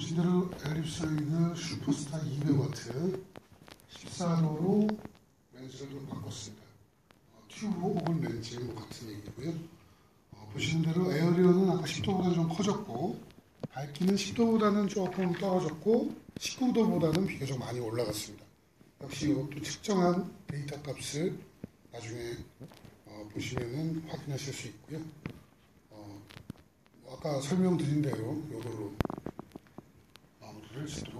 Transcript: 시대를 헤아립수 있는 슈퍼스타 이벤트 14호로 렌즈를 바꿨습니다. 튜브 혹은 렌즈 같은 얘기고요. 보시는 대로 에어리어는 아까 10도보다 좀 커졌고 밝기는 10도보다는 조금 떨어졌고 19도보다는 비교적 많이 올라갔습니다. 역시 이것도 측정한 데이터 값을 나중에 보시면은 확인하실 수 있고요. 아까 설명드린 대로 이걸로 마무리를 짓도록 하겠습니다.